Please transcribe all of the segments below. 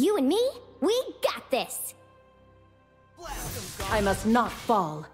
You and me, we got this! I must not fall.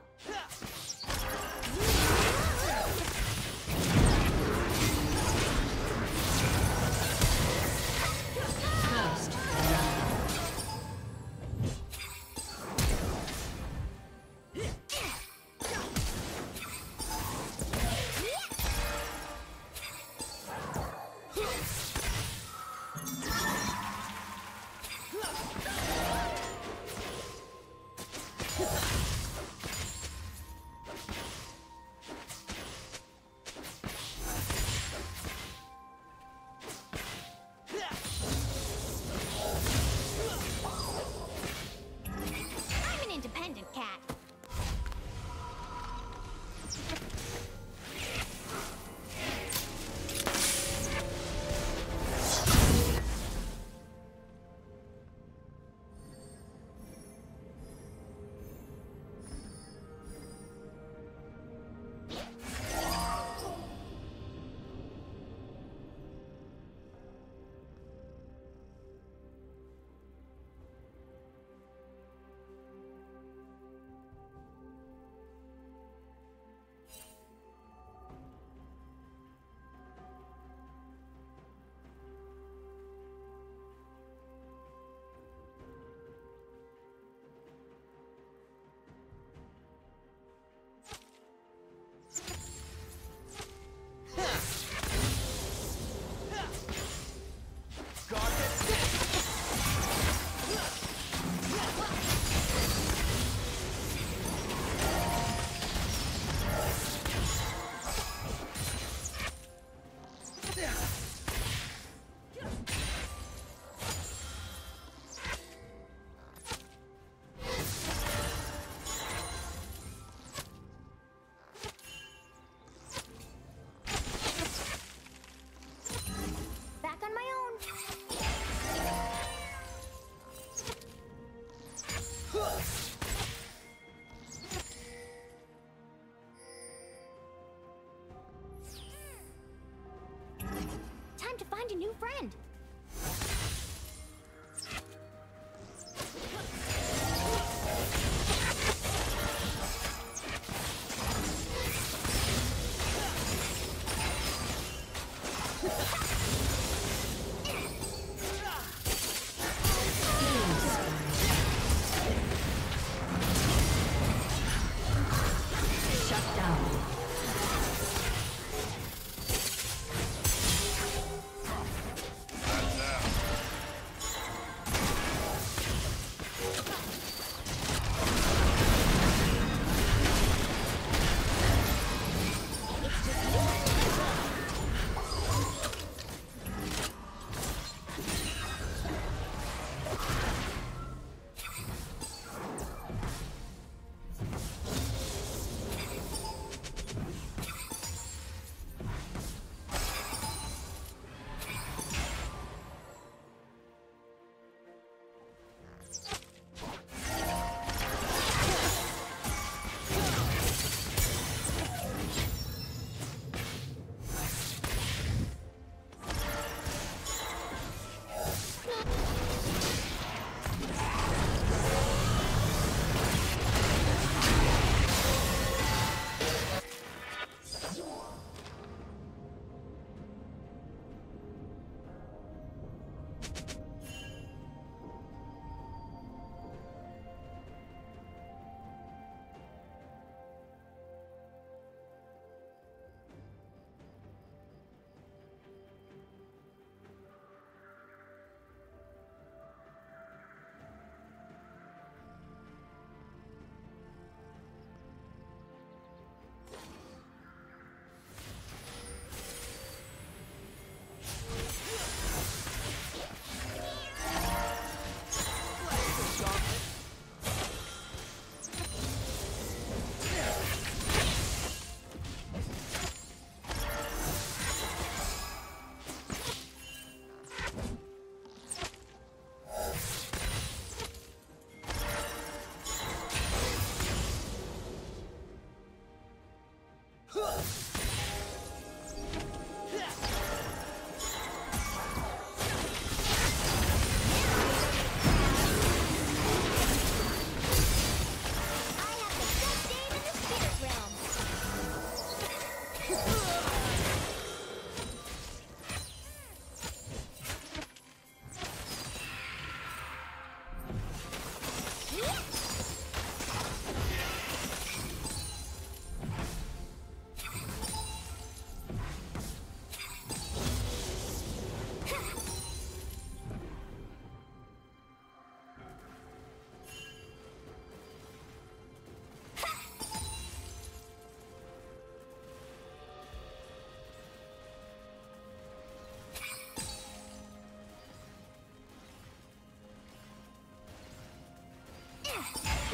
To find a new friend.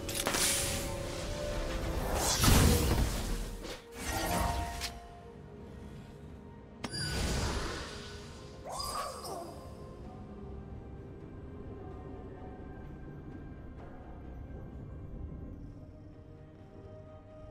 Red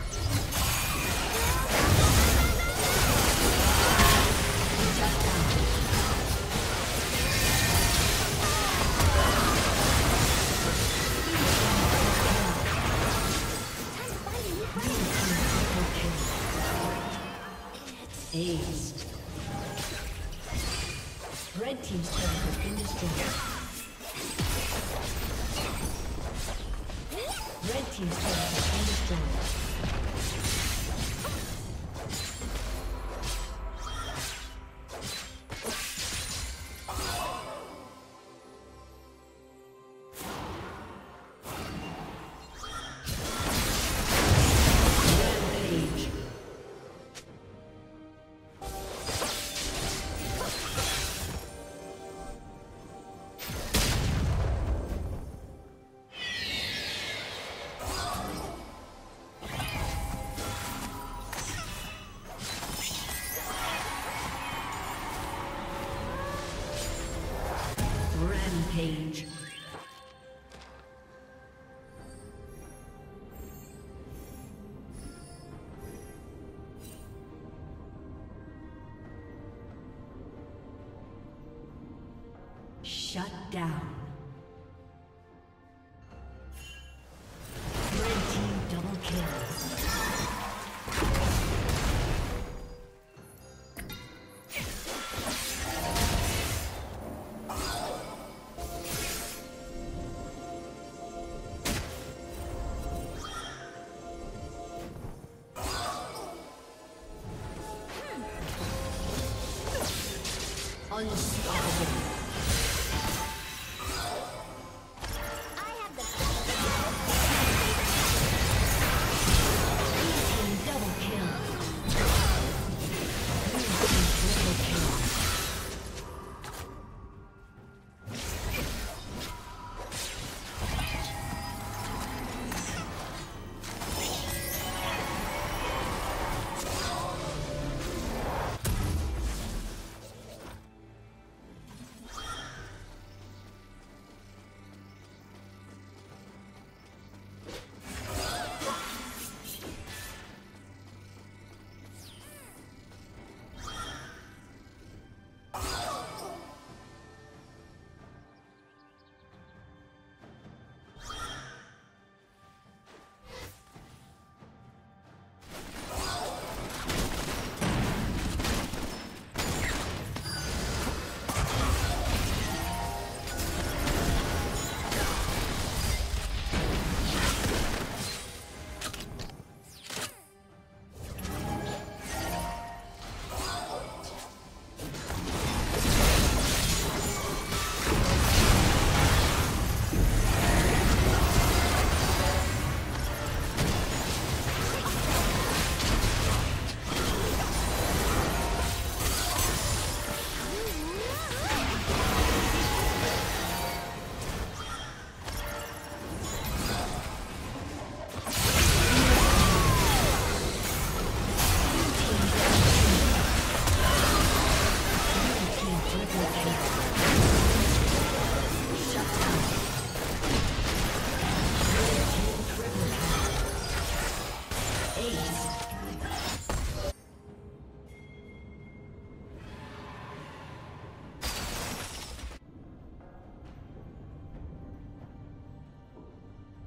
team's turret has been destroyed. Red team's turret has been destroyed. Page. Shut down. Unstoppable.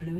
Blue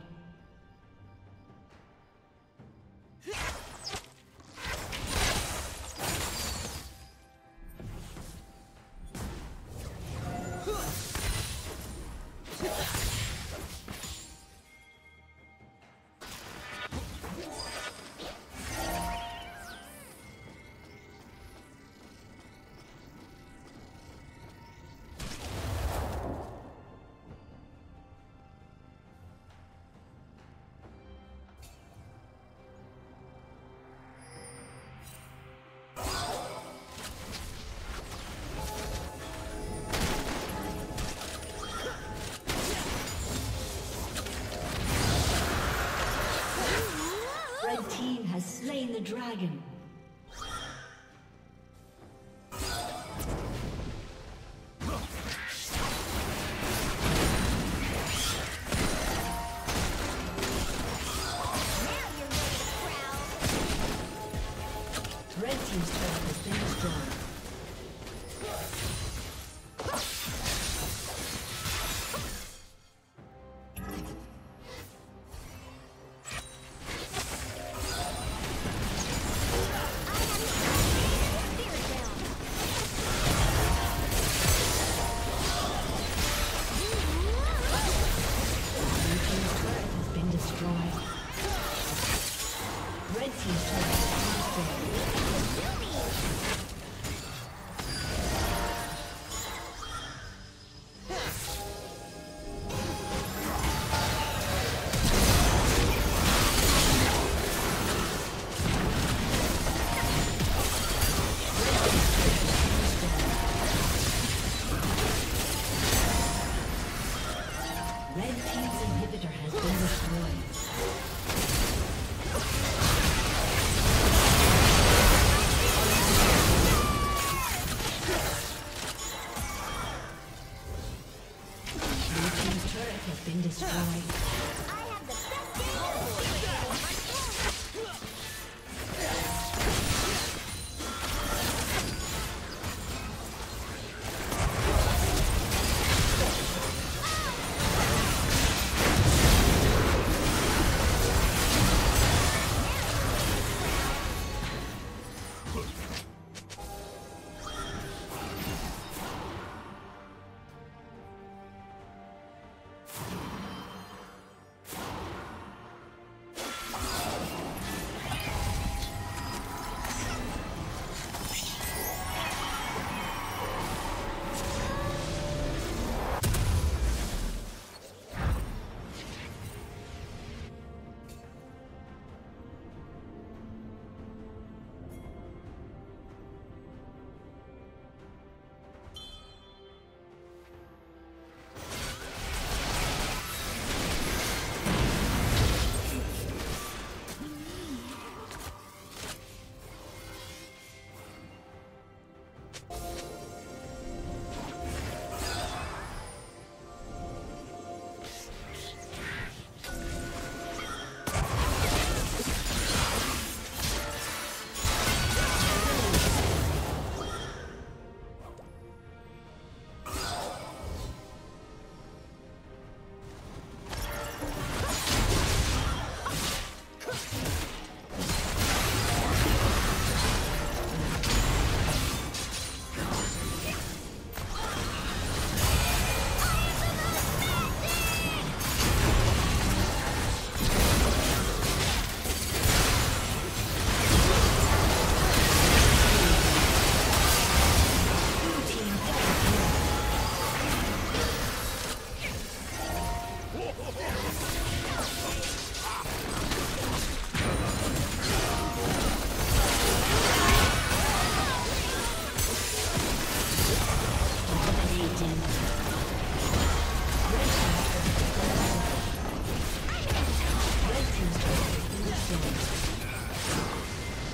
Slain the dragon.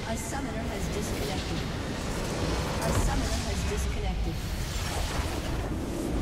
A summoner has disconnected.